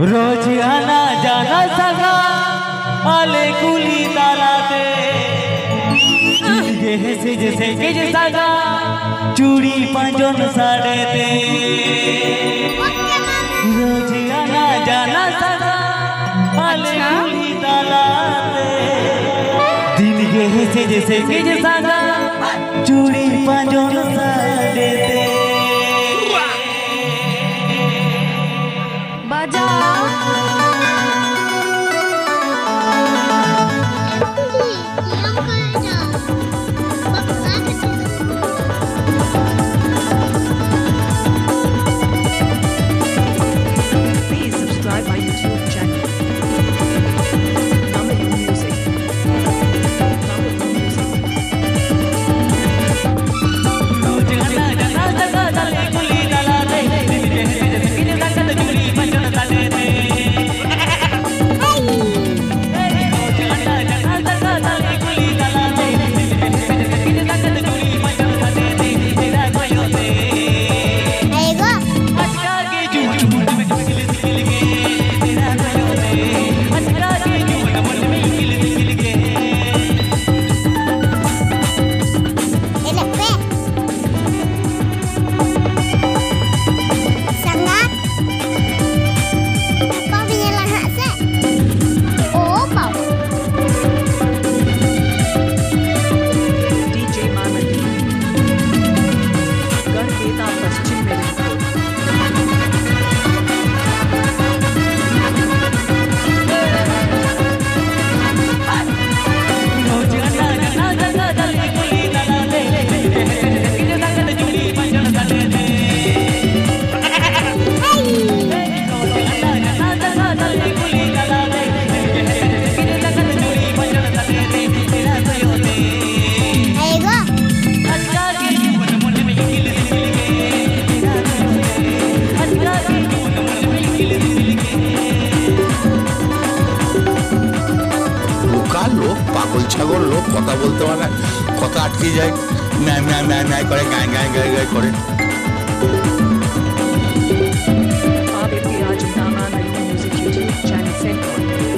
रोज आना जाना सगा आले कुली ताला दे से गिज सगा चूड़ी पंजोन साड़े दे। रोज आना जाना सगा आले कुली ताला दे दिन गे से गिज सगा चूड़ी पंजोन साड़े दे। ছাগল লোক কথা বলতে পারে না, কথা আটকে যায়, ম্যাঁ ম্যাঁ ম্যাঁ ম্যাঁ করে গায় গায় গায় গায় করে। आप भी आज नामा नहीं म्यूजिक यूट्यूब चैनल से